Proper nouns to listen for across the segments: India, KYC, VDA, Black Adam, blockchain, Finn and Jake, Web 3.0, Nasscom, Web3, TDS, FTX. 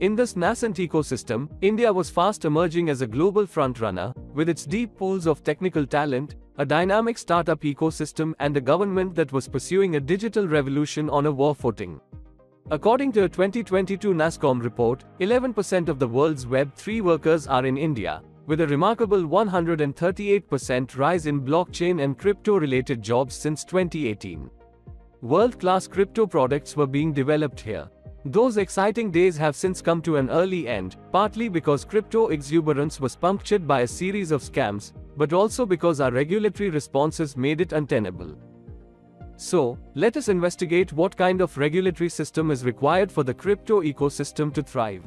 In this nascent ecosystem, India was fast emerging as a global frontrunner, with its deep pools of technical talent, a dynamic startup ecosystem and a government that was pursuing a digital revolution on a war footing. According to a 2022 Nasscom report, 11% of the world's Web3 workers are in India, with a remarkable 138% rise in blockchain and crypto-related jobs since 2018. World-class crypto products were being developed here. Those exciting days have since come to an early end, partly because crypto exuberance was punctured by a series of scams, but also because our regulatory responses made it untenable. So, let us investigate what kind of regulatory system is required for the crypto ecosystem to thrive.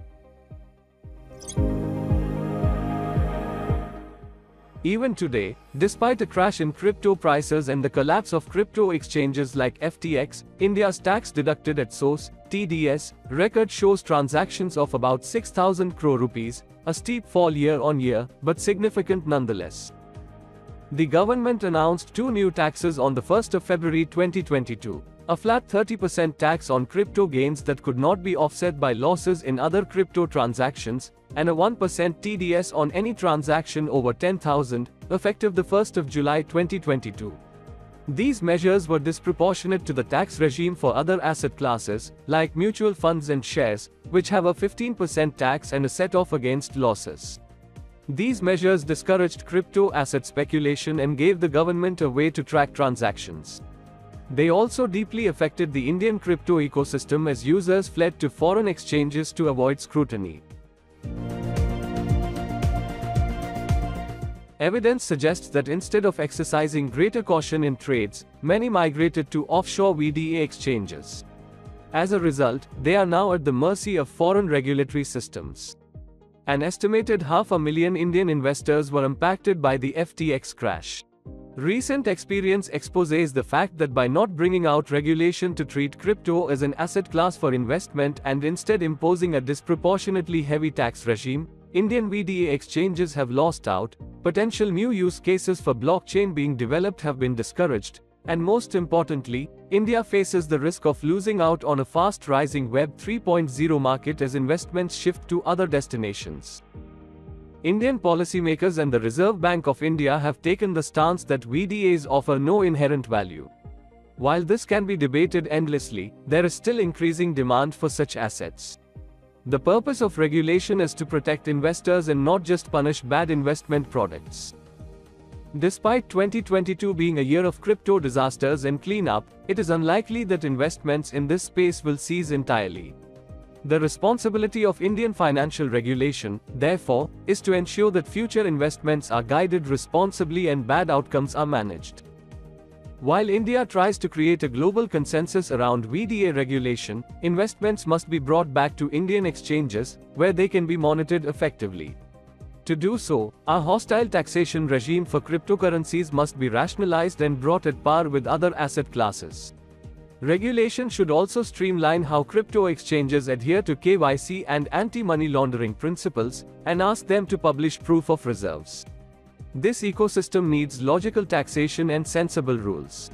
Even today, despite a crash in crypto prices and the collapse of crypto exchanges like FTX, India's tax deducted at source, TDS, record shows transactions of about 6,000 crore rupees, a steep fall year-on-year, but significant nonetheless. The government announced two new taxes on the 1st of February 2022, a flat 30% tax on crypto gains that could not be offset by losses in other crypto transactions, and a 1% TDS on any transaction over 10,000, effective the 1st of July 2022. These measures were disproportionate to the tax regime for other asset classes, like mutual funds and shares, which have a 15% tax and a set-off against losses. These measures discouraged crypto asset speculation and gave the government a way to track transactions. They also deeply affected the Indian crypto ecosystem as users fled to foreign exchanges to avoid scrutiny. Evidence suggests that instead of exercising greater caution in trades, many migrated to offshore VDA exchanges. As a result, they are now at the mercy of foreign regulatory systems. An estimated 500,000 Indian investors were impacted by the FTX crash. Recent experience exposes the fact that by not bringing out regulation to treat crypto as an asset class for investment and instead imposing a disproportionately heavy tax regime, Indian VDA exchanges have lost out, potential new use cases for blockchain being developed have been discouraged, and most importantly, India faces the risk of losing out on a fast-rising Web 3.0 market as investments shift to other destinations. Indian policymakers and the Reserve Bank of India have taken the stance that VDAs offer no inherent value. While this can be debated endlessly, there is still increasing demand for such assets. The purpose of regulation is to protect investors and not just punish bad investment products. Despite 2022 being a year of crypto disasters and cleanup, it is unlikely that investments in this space will cease entirely. The responsibility of Indian financial regulation, therefore, is to ensure that future investments are guided responsibly and bad outcomes are managed. While India tries to create a global consensus around VDA regulation, investments must be brought back to Indian exchanges, where they can be monitored effectively. To do so, our hostile taxation regime for cryptocurrencies must be rationalized and brought at par with other asset classes. Regulation should also streamline how crypto exchanges adhere to KYC and anti-money laundering principles, and ask them to publish proof of reserves. This ecosystem needs logical taxation and sensible rules.